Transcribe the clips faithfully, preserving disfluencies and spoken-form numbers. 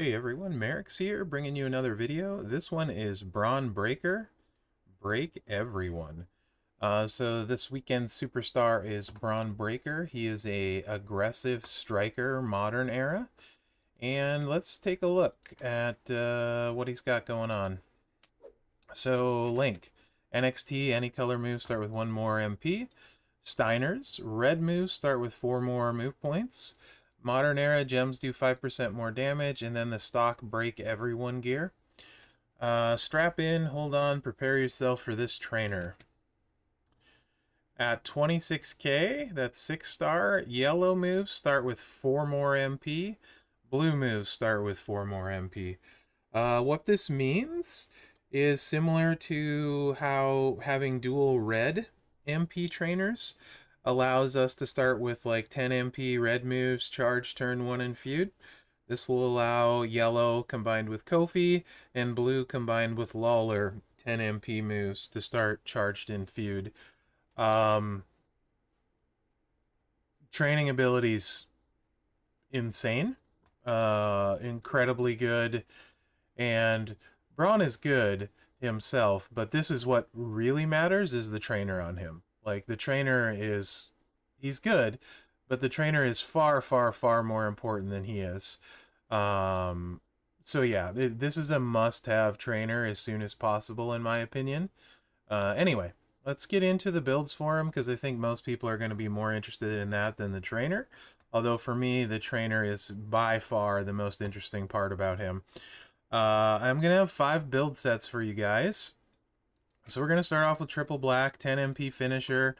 Hey everyone, Merrick's here, bringing you another video. This one is Bron Breakker, Break Everyone. Uh, so this weekend's superstar is Bron Breakker. He is a aggressive striker, modern era. And let's take a look at uh, what he's got going on. So Link, N X T, any color moves start with one more M P. Steiners, red moves start with four more move points. Modern era gems do five percent more damage, and then the stock Break Everyone gear. Uh, strap in, hold on, prepare yourself for this trainer. At twenty-six K, that's six star, yellow moves start with four more M P. Blue moves start with four more M P. Uh, what this means is similar to how having dual red M P trainers allows us to start with like ten M P red moves, charge, turn one, and feud. This will allow yellow combined with Kofi and blue combined with Lawler ten M P moves to start charged in feud. Um, training abilities insane, uh, incredibly good, and Bron is good himself, but this is what really matters is the trainer on him. Like, the trainer is, he's good, but the trainer is far, far, far more important than he is. Um, so yeah, th this is a must-have trainer as soon as possible, in my opinion. Uh, anyway, let's get into the builds for him, because I think most people are going to be more interested in that than the trainer. Although for me, the trainer is by far the most interesting part about him. Uh, I'm going to have five build sets for you guys. So we're going to start off with triple black, ten M P finisher.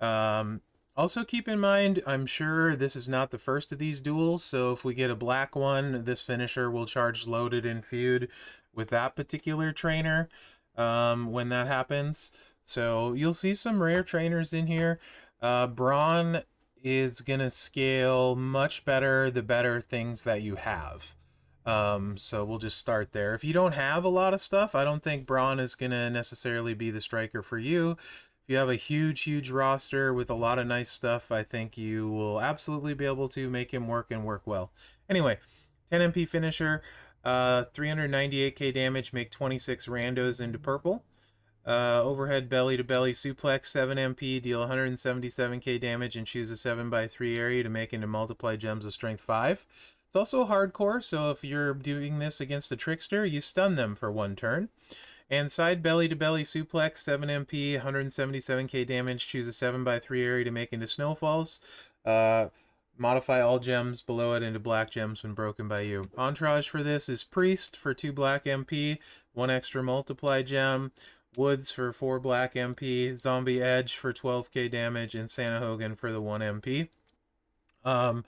Um, also keep in mind, I'm sure this is not the first of these duels. So if we get a black one, this finisher will charge loaded in feud with that particular trainer um, when that happens. So you'll see some rare trainers in here. Uh, Bron is going to scale much better the better things that you have. Um, so we'll just start there. If you don't have a lot of stuff, I don't think Bron is going to necessarily be the striker for you. If you have a huge, huge roster with a lot of nice stuff, I think you will absolutely be able to make him work and work well. Anyway, ten M P finisher, uh, three ninety-eight K damage, make twenty-six randos into purple. Uh, overhead belly-to-belly suplex, seven M P, deal one seventy-seven K damage, and choose a seven by three area to make into multiply gems of strength five. It's also hardcore, so if you're doing this against a trickster, you stun them for one turn. And side belly-to-belly suplex, seven M P, one seventy-seven K damage, choose a seven by three area to make into snowfalls. Uh, modify all gems below it into black gems when broken by you. Entourage for this is Priest for two black M P, one extra multiply gem. Woods for four black M P, Zombie Edge for twelve K damage, and Santa Hogan for the one M P. Um...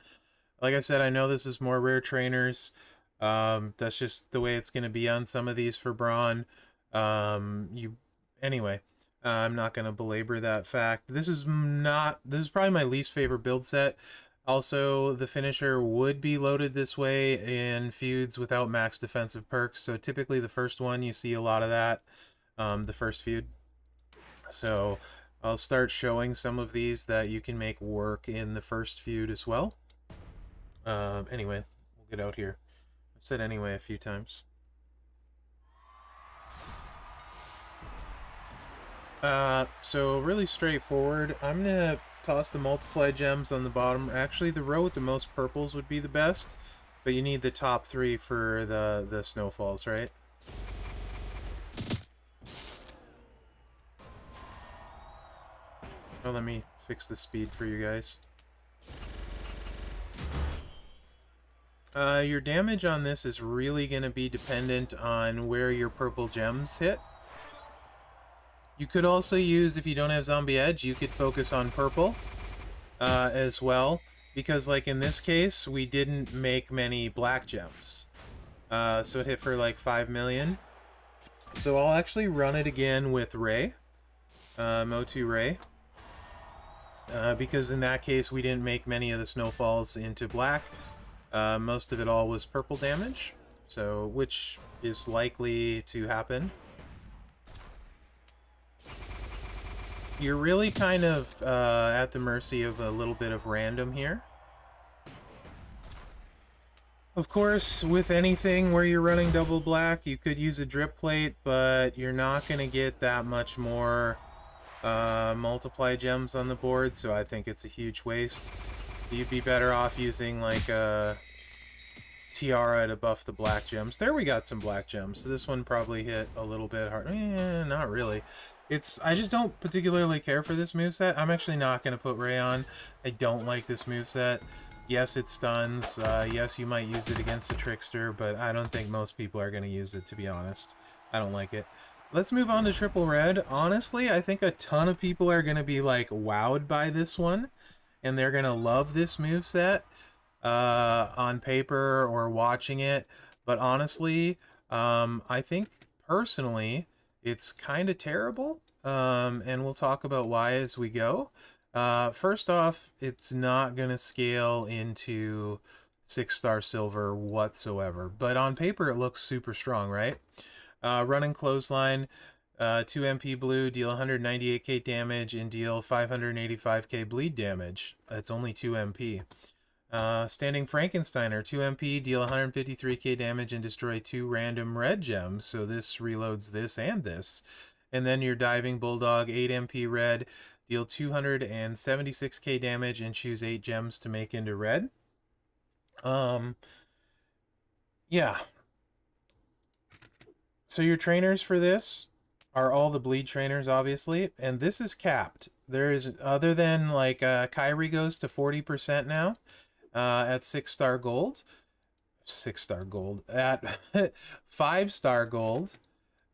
Like I said, I know this is more rare trainers. Um, that's just the way it's going to be on some of these for Bron. Um, you, anyway, uh, I'm not going to belabor that fact. This is not. This is probably my least favorite build set. Also, the finisher would be loaded this way in feuds without max defensive perks. So typically, the first one you see a lot of that. Um, the first feud. So I'll start showing some of these that you can make work in the first feud as well. Um, anyway, we'll get out here. I've said anyway a few times. Uh, so really straightforward. I'm gonna toss the multiply gems on the bottom. Actually, the row with the most purples would be the best, but you need the top three for the, the snowfalls, right? Oh, let me fix the speed for you guys. Uh, your damage on this is really going to be dependent on where your purple gems hit. You could also use, if you don't have Zombie Edge, you could focus on purple uh, as well. Because, like in this case, we didn't make many black gems. Uh, so it hit for like five million. So I'll actually run it again with Rey. Uh, Motor Rey. Uh, because in that case, we didn't make many of the snowfalls into black. Uh, most of it all was purple damage, so which is likely to happen. You're really kind of uh, at the mercy of a little bit of random here. Of course, with anything where you're running double black, you could use a drip plate, but you're not going to get that much more uh, multiply gems on the board, so I think it's a huge waste. You'd be better off using like a tiara to buff the black gems. There, we got some black gems, so this one probably hit a little bit hard. Eh, not really. It's, I just don't particularly care for this moveset. I'm actually not going to put Rey on. I don't like this moveset. Yes, it stuns. Uh, yes, you might use it against the Trickster, but I don't think most people are going to use it, to be honest. I don't like it. Let's move on to Triple Red. Honestly, I think a ton of people are going to be, like, wowed by this one, and they're going to love this moveset uh, on paper or watching it. But honestly, um, I think, personally, it's kind of terrible, um, and we'll talk about why as we go. Uh, first off, it's not going to scale into six-star silver whatsoever. But on paper, it looks super strong, right? Uh, running clothesline, uh, two M P blue, deal one hundred ninety-eight K damage, and deal five hundred eighty-five K bleed damage. It's only two M P. Uh, standing Frankensteiner, two M P, deal one hundred fifty-three K damage, and destroy two random red gems. So this reloads this and this. And then your diving Bulldog, eight M P red, deal two hundred seventy-six K damage and choose eight gems to make into red. Um, yeah. So your trainers for this are all the bleed trainers, obviously, and this is capped. There is, other than like uh, Kairi goes to forty percent now uh, at six-star gold. Six-star gold. At five-star gold.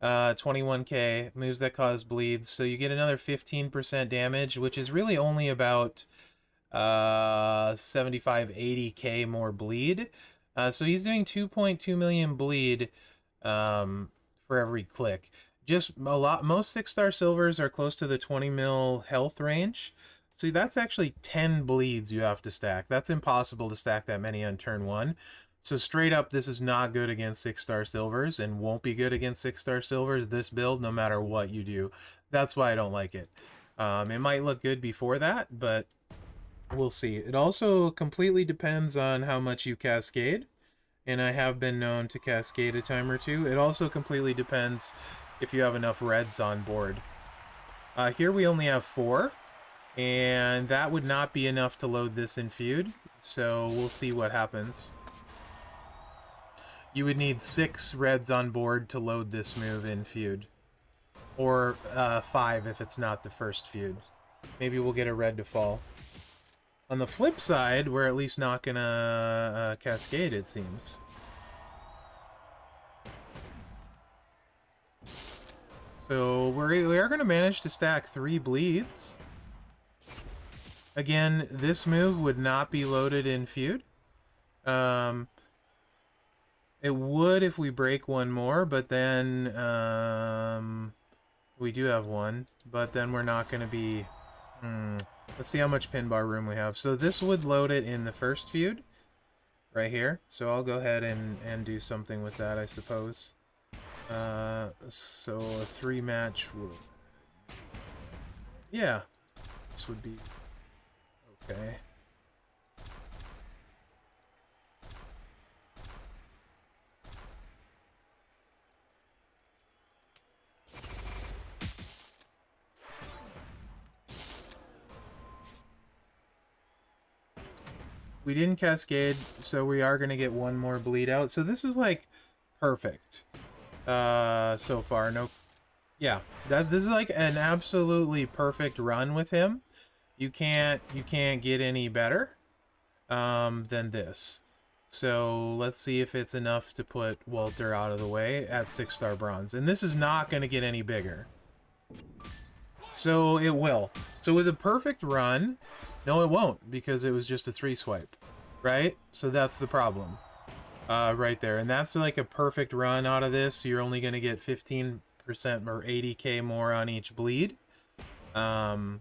Uh, twenty-one K, moves that cause bleeds, so you get another fifteen percent damage, which is really only about uh, seventy-five, eighty K more bleed. Uh, so he's doing two point two million bleed um, for every click. Just a lot. Most six-star silvers are close to the twenty mil health range. So that's actually ten bleeds you have to stack. That's impossible to stack that many on turn one. So straight up, this is not good against six-star silvers and won't be good against six-star silvers, this build, no matter what you do. That's why I don't like it. Um, it might look good before that, but we'll see. It also completely depends on how much you cascade, and I have been known to cascade a time or two. It also completely depends if you have enough reds on board. Uh, here we only have four, and that would not be enough to load this in feud, so we'll see what happens. You would need six reds on board to load this move in feud. Or uh, five if it's not the first feud. Maybe we'll get a red to fall. On the flip side, we're at least not going to uh, cascade, it seems. So we're, we are going to manage to stack three bleeds. Again, this move would not be loaded in feud. Um... It would if we break one more, but then um, we do have one, but then we're not going to be... Hmm, let's see how much pin bar room we have. So this would load it in the first feud, right here. So I'll go ahead and, and do something with that, I suppose. Uh, so a three match... Would... Yeah, this would be... Okay. We didn't cascade, so we are going to get one more bleed out. So this is, like, perfect uh, so far. No, yeah, that, this is, like, an absolutely perfect run with him. You can't, you can't get any better um, than this. So let's see if it's enough to put Walter out of the way at six-star bronze. And this is not going to get any bigger. So it will. So with a perfect run... No, it won't, because it was just a three swipe, right? So that's the problem uh, right there. And that's like a perfect run out of this. You're only going to get fifteen percent or eighty K more on each bleed. Um,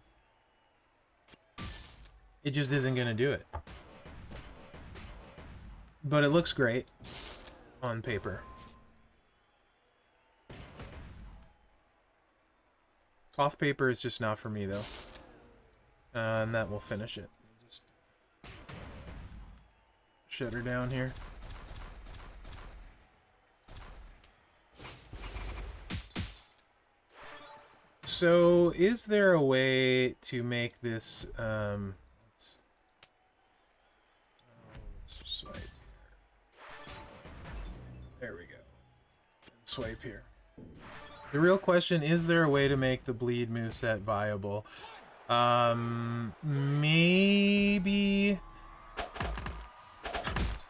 it just isn't going to do it. But it looks great on paper. Off paper is just not for me, though. Uh, and that will finish it. Just shut her down here. So is there a way to make this um let's, oh, let's just swipe here. There we go. And swipe here. The real question, is there a way to make the bleed moveset viable? Um maybe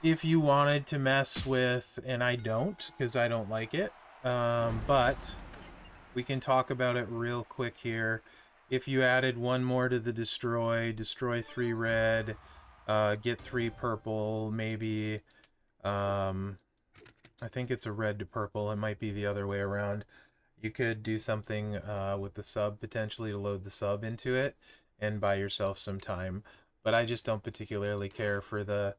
if you wanted to mess with, and I don't because I don't like it, um, but we can talk about it real quick here. If you added one more to the destroy, destroy three red, uh, get three purple, maybe, um, I think it's a red to purple, it might be the other way around. You could do something uh, with the sub, potentially to load the sub into it and buy yourself some time. But I just don't particularly care for the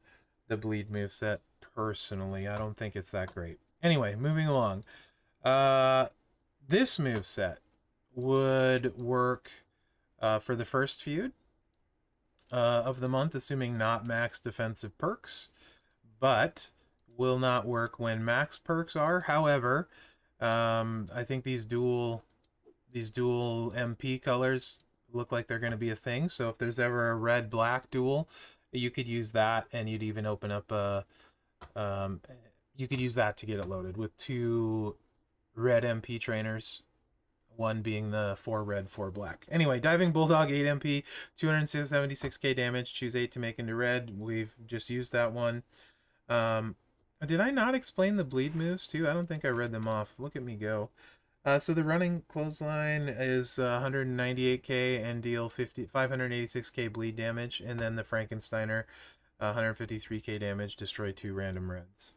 the bleed moveset personally. I don't think it's that great. Anyway, moving along. Uh, this moveset would work uh, for the first feud uh, of the month, assuming not max defensive perks, but will not work when max perks are. However, um, I think these dual, these dual M P colors look like they're going to be a thing. So if there's ever a red-black duel, you could use that, and you'd even open up a, um, you could use that to get it loaded with two red M P trainers, one being the four red, four black. Anyway, Diving Bulldog, eight M P, two hundred seventy-six K damage, choose eight to make into red. We've just used that one. Um, did I not explain the bleed moves too? I don't think I read them off. Look at me go. Uh, so the running clothesline is uh, one hundred ninety-eight K and deal five hundred eighty-six K bleed damage, and then the Frankensteiner, uh, one hundred fifty-three K damage, destroy two random reds.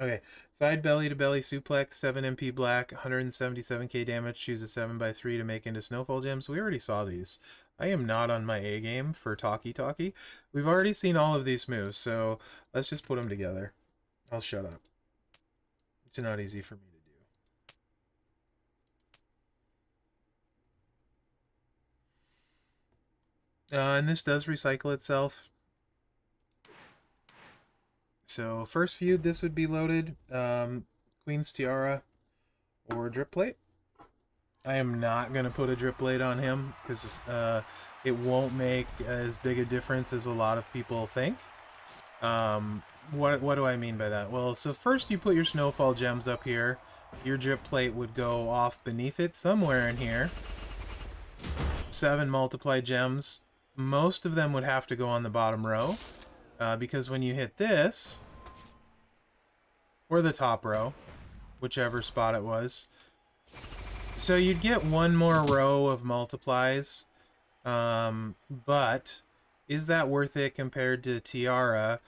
Okay, side belly to belly suplex, seven M P black, one hundred seventy-seven K damage, choose a seven by three to make into snowfall gems. We already saw these. I am not on my A game for talkie talkie. We've already seen all of these moves, so let's just put them together. I'll shut up. It's not easy for me. Uh, and this does recycle itself. So first feud, this would be loaded. Um, Queen's Tiara or Drip Plate. I am not going to put a Drip Plate on him because uh, it won't make as big a difference as a lot of people think. Um, what, what do I mean by that? Well, so first you put your Snowfall Gems up here. Your Drip Plate would go off beneath it somewhere in here. Seven multiply gems. Most of them would have to go on the bottom row, uh, because when you hit this, or the top row, whichever spot it was, so you'd get one more row of multiplies, um, but is that worth it compared to Tiara,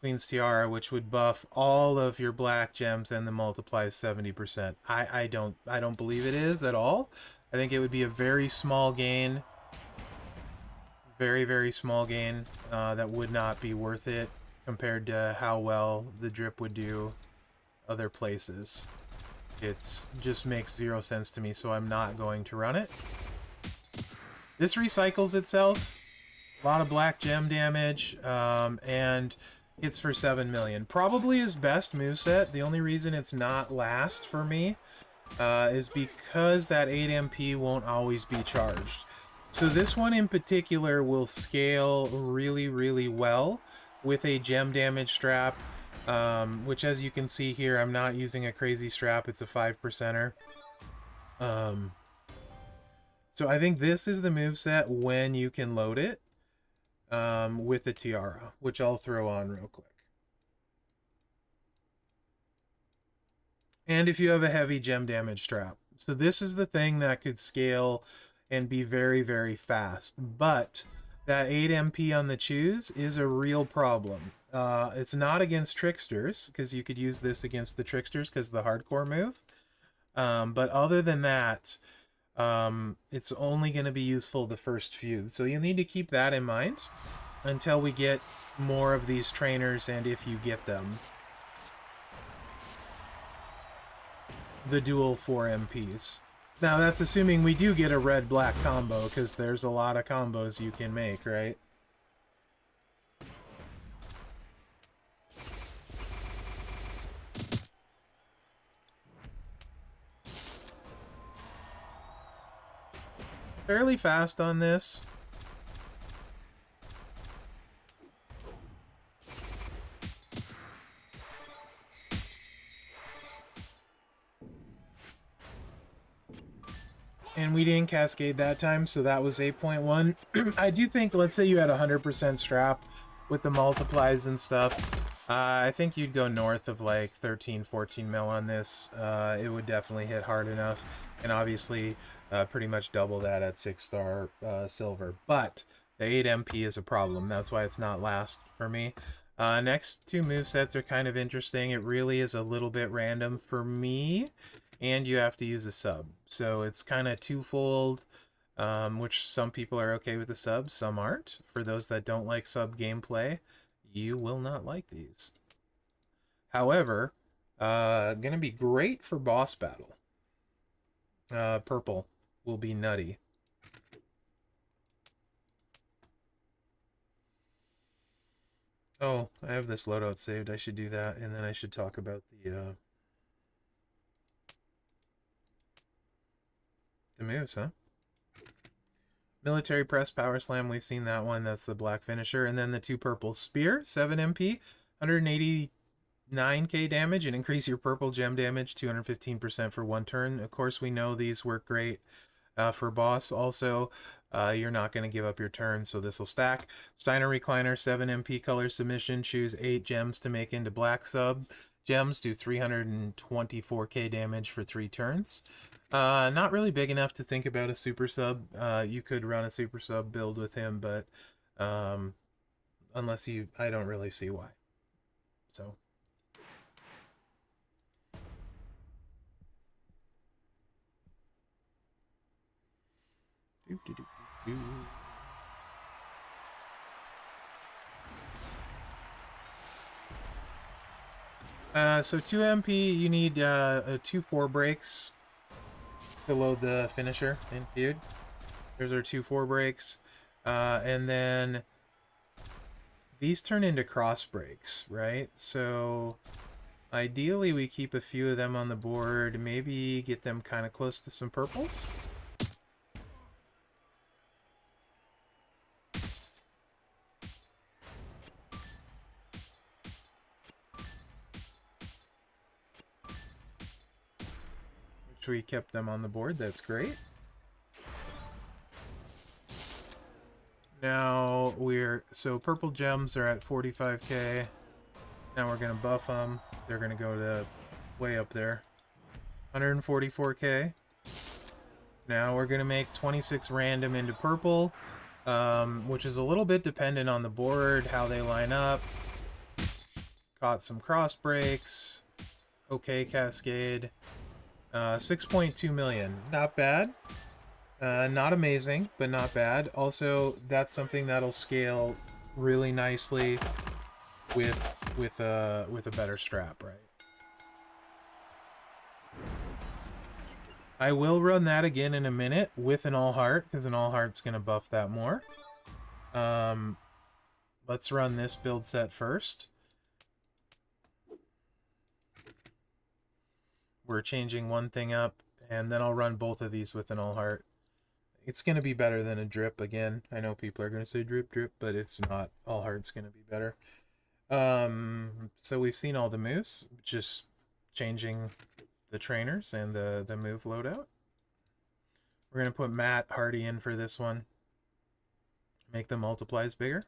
Queen's Tiara, which would buff all of your black gems and the multiplies seventy percent? I, I, don't, I don't believe it is at all. I think it would be a very small gain. Very, very small gain uh, that would not be worth it compared to how well the drip would do other places. It just makes zero sense to me, so I'm not going to run it. This recycles itself. A lot of black gem damage, um, and it's for seven million. Probably his best moveset. The only reason it's not last for me uh, is because that eight M P won't always be charged. So this one in particular will scale really, really well with a gem damage strap, um, which, as you can see here, I'm not using a crazy strap. It's a five percenter. Um, so I think this is the moveset when you can load it um, with the Tiara, which I'll throw on real quick. And if you have a heavy gem damage strap. So this is the thing that could scale and be very, very fast. But that eight M P on the choose is a real problem. Uh, it's not against tricksters, because you could use this against the tricksters because of the hardcore move. Um, but other than that, um, it's only going to be useful the first few. So you'll need to keep that in mind until we get more of these trainers, and if you get them, the dual four M Ps. Now, that's assuming we do get a red-black combo, because there's a lot of combos you can make, right? fairly fast on this. And we didn't cascade that time, so that was eight point one. I do think, let's say you had one hundred percent strap with the multiplies and stuff. Uh, I think you'd go north of like thirteen, fourteen mil on this. Uh, it would definitely hit hard enough. And obviously, uh, pretty much double that at six star uh, silver. But the eight M P is a problem. That's why it's not last for me. Uh, next two movesets are kind of interesting. It really is a little bit random for me. And you have to use a sub. So it's kind of twofold, um, which some people are okay with the sub, some aren't. For those that don't like sub gameplay, you will not like these. However, uh, gonna be great for boss battle. Uh, purple will be nutty. Oh, I have this loadout saved. I should do that, and then I should talk about the... Uh, moves, huh? Military press power slam, we've seen that one. That's the black finisher. And then the two purple spear, seven M P, one hundred eighty-nine K damage, and increase your purple gem damage two hundred fifteen percent for one turn. Of course, we know these work great uh, for boss. Also, uh, you're not going to give up your turn, so this will stack. Steiner recliner, seven M P color submission, choose eight gems to make into black sub. Gems do three hundred twenty-four K damage for three turns. Uh, not really big enough to think about a super sub. Uh, you could run a super sub build with him, but um, unless you, I don't really see why. So. Uh, so two M P, you need uh, a two four breaks to load the finisher in feud. There's our two four breaks. Uh, and then these turn into cross breaks, right? So ideally we keep a few of them on the board, maybe get them kind of close to some purples. We kept them on the board. That's great. Now we're, so purple gems are at forty-five K. Now we're going to buff them. They're going to go to way up there. one hundred forty-four K. Now we're going to make twenty-six random into purple, um, which is a little bit dependent on the board, how they line up. Caught some cross breaks. Okay, cascade. Uh, six point two million, not bad, uh, not amazing, but not bad. Also, that's something that'll scale really nicely with with a with a better strap, right? I will run that again in a minute with an all heart, because an all heart's gonna buff that more. Um, let's run this build set first. We're changing one thing up, and then I'll run both of these with an all heart. It's going to be better than a drip again. I know people are going to say drip, drip, but it's not. All heart's going to be better. Um, so we've seen all the moves, just changing the trainers and the, the move loadout. We're going to put Matt Hardy in for this one. Make the multiplies bigger.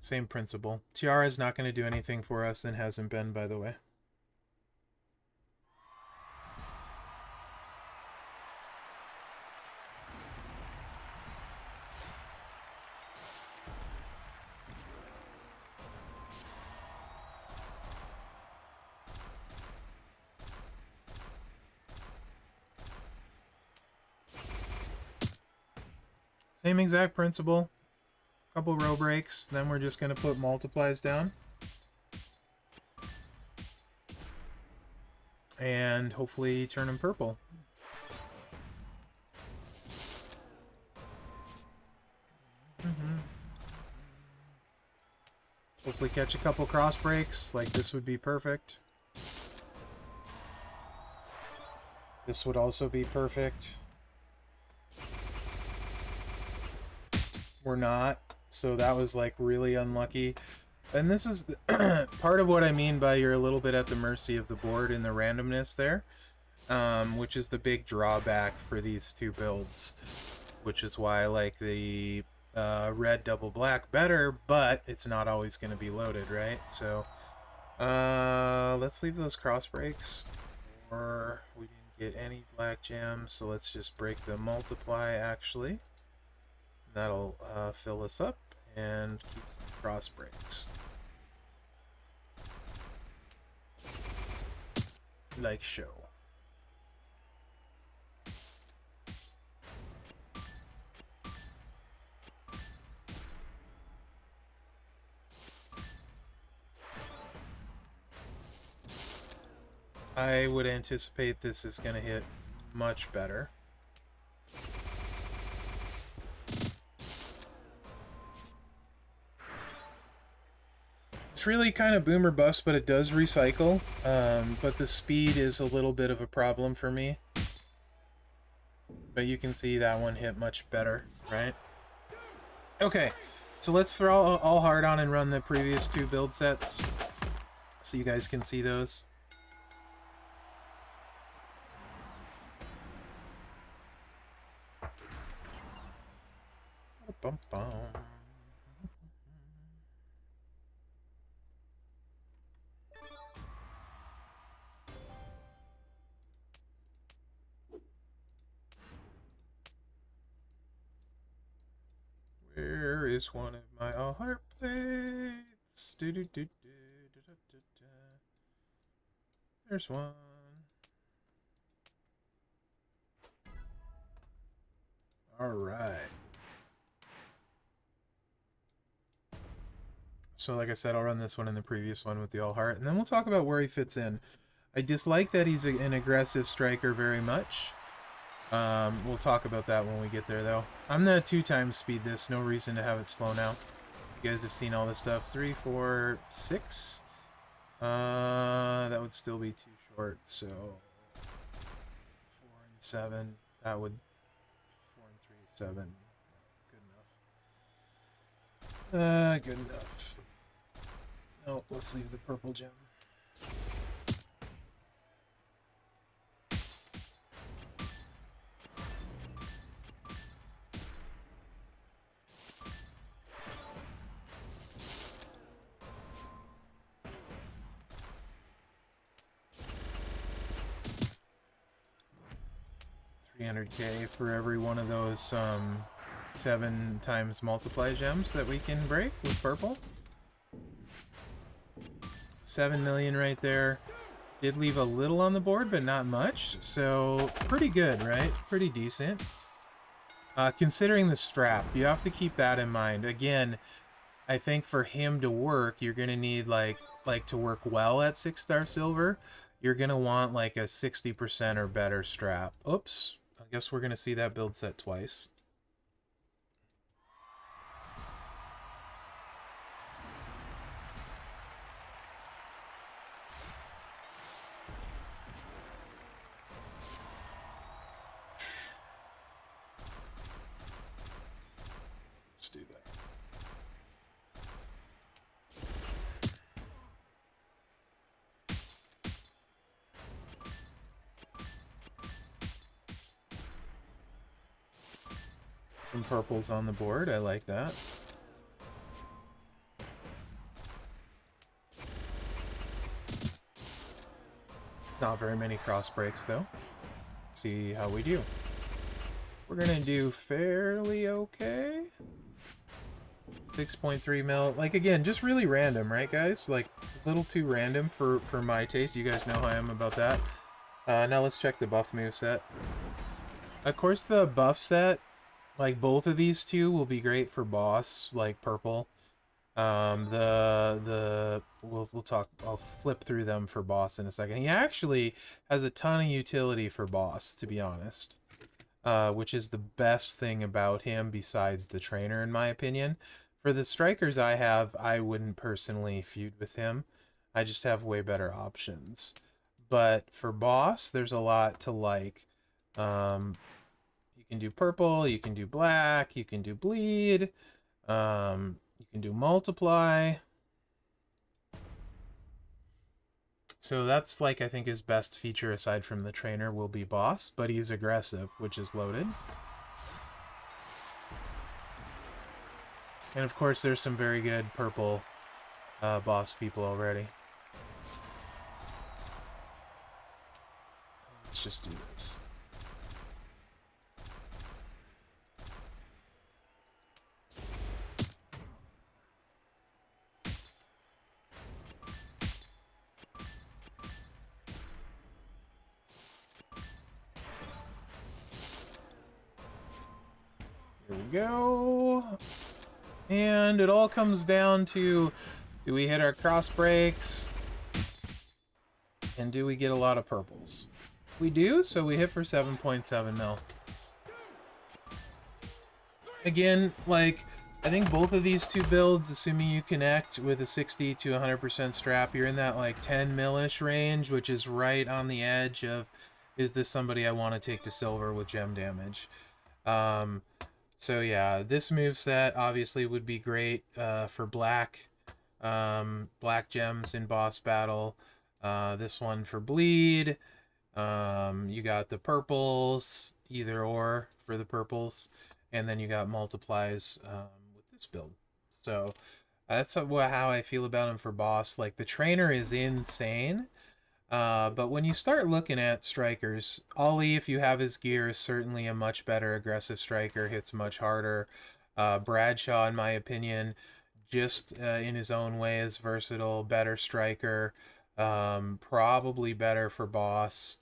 Same principle. Tiara's not going to do anything for us, and hasn't been, by the way. Same exact principle. Couple row breaks, then we're just going to put multiplies down. And hopefully turn them purple. Mm-hmm. Hopefully catch a couple cross breaks, like this would be perfect. This would also be perfect. We're not. So that was like really unlucky. And this is part of what I mean by you're a little bit at the mercy of the board and the randomness there, um, which is the big drawback for these two builds, which is why I like the uh, red double black better, but it's not always going to be loaded, right? So uh, let's leave those cross breaks, or we didn't get any black gems, so let's just break the multiply actually. That'll uh, fill us up and keep some cross breaks. Like show. I would anticipate this is going to hit much better. It's really kind of boom or bust, but it does recycle, um, but the speed is a little bit of a problem for me. But you can see that one hit much better, right? Okay, so let's throw all hard on and run the previous two build sets so you guys can see those. Bum, bum. Where is one of my all heart plates? Do, do, do, do, do, do, do, do. There's one. All right. So like I said, I'll run this one and the previous one with the all heart, and then we'll talk about where he fits in. I dislike that he's a, an aggressive striker very much. Um, we'll talk about that when we get there, though. I'm going to two times speed this. No reason to have it slow now. You guys have seen all this stuff. Three, four, six. Uh, that would still be too short, so... Four and seven. That would... Four and three, seven. Good enough. Uh, good enough. Oh, let's leave the purple gem. three hundred K for every one of those um, seven times multiply gems that we can break with purple. seven million right there. Did leave a little on the board, but not much. So pretty good, right? Pretty decent. Uh, considering the strap, you have to keep that in mind. Again, I think for him to work, you're going to need like, like to work well at six star silver. You're going to want like a sixty percent or better strap. Oops. I guess we're going to see that build set twice. Let's do that. Some purples on the board, I like that. Not very many cross breaks though. See how we do. We're gonna do fairly okay. six point three mil, like again, just really random, right guys? Like a little too random for, for my taste. You guys know how I am about that. Uh, now let's check the buff moveset. Of course the buff set, like both of these two will be great for boss, like purple. Um, the the we'll we'll talk. I'll flip through them for boss in a second. He actually has a ton of utility for boss, to be honest, uh, which is the best thing about him besides the trainer, in my opinion. For the strikers I have, I wouldn't personally feud with him. I just have way better options. But for boss, there's a lot to like. Um, you can do purple, you can do black, you can do bleed, um, you can do multiply. So that's like, I think his best feature aside from the trainer will be boss, but he's aggressive, which is loaded. And of course there's some very good purple uh, boss people already. Let's just do this. Here we go. And it all comes down to, do we hit our cross breaks? And do we get a lot of purples? We do, so we hit for seven point seven mil. Again, like, I think both of these two builds, assuming you connect with a sixty to one hundred percent strap, you're in that, like, ten mil-ish range, which is right on the edge of, is this somebody I want to take to silver with gem damage? Um, so, yeah, this moveset obviously would be great uh, for black, um, black gems in boss battle. Uh, this one for bleed. Um, you got the purples, either or for the purples, and then you got multiplies um, with this build. So uh, that's how I feel about him for boss. Like, the trainer is insane, uh, but when you start looking at strikers, Ollie, if you have his gear, is certainly a much better aggressive striker, hits much harder. Uh, Bradshaw, in my opinion, just uh, in his own way is versatile, better striker, um, probably better for boss.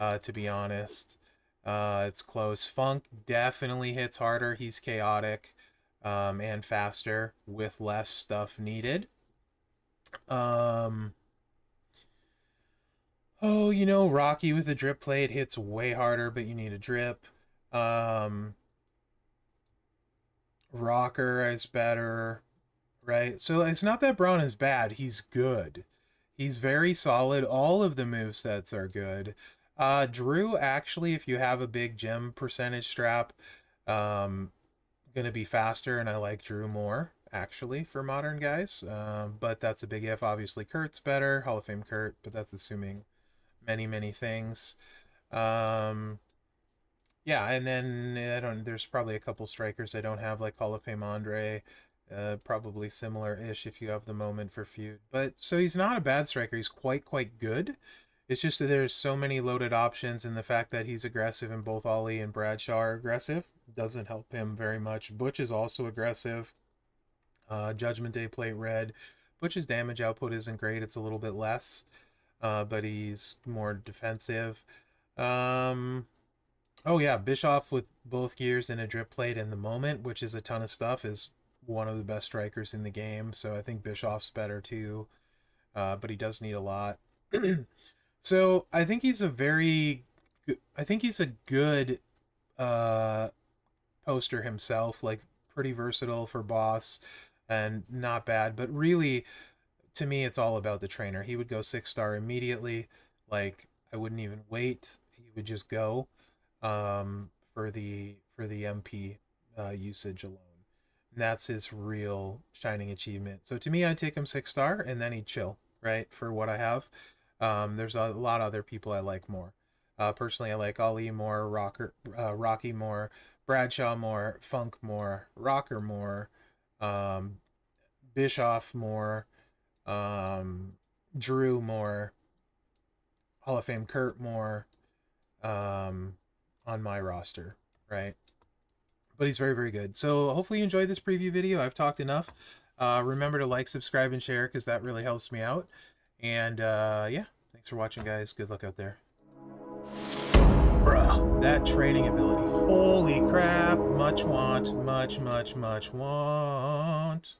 Uh, to be honest, uh, it's close. Funk definitely hits harder. He's chaotic um, and faster with less stuff needed. Um, oh, you know, Rocky with a drip plate hits way harder, but you need a drip. Um, Rocker is better, right? So it's not that Bron is bad. He's good. He's very solid. All of the movesets are good. Uh, Drew, actually, if you have a big gem percentage strap, um, gonna be faster, and I like Drew more, actually, for modern guys, um, but that's a big if. Obviously, Kurt's better, Hall of Fame Kurt, but that's assuming many, many things. Um, yeah, and then I don't. There's probably a couple strikers I don't have, like Hall of Fame Andre, uh, probably similar-ish if you have the moment for feud. But so he's not a bad striker. He's quite, quite good. It's just that there's so many loaded options, and the fact that he's aggressive and both Ollie and Bradshaw are aggressive doesn't help him very much. Butch is also aggressive. Uh, Judgment Day plate red. Butch's damage output isn't great. It's a little bit less, uh, but he's more defensive. Um, oh, yeah, Bischoff with both gears and a drip plate in the moment, which is a ton of stuff, is one of the best strikers in the game. So I think Bischoff's better, too, uh, but he does need a lot. So I think he's a very, I think he's a good uh, poster himself, like pretty versatile for boss and not bad. But really, to me, it's all about the trainer. He would go six star immediately. Like, I wouldn't even wait. He would just go um, for the for the M P uh, usage alone. And that's his real shining achievement. So to me, I'd take him six star and then he'd chill, right, for what I have. Um, there's a lot of other people I like more. Uh, personally, I like Ollie more, Rocker, uh, Rocky more, Bradshaw more, Funk more, Rocker more, um, Bischoff more, um, Drew more, Hall of Fame Kurt more um, on my roster, right? But he's very, very good. So hopefully you enjoyed this preview video. I've talked enough. Uh, remember to like, subscribe, and share, because that really helps me out. And, uh, yeah, thanks for watching, guys. Good luck out there. Bruh, that training ability. Holy crap. Much want, much, much, much want.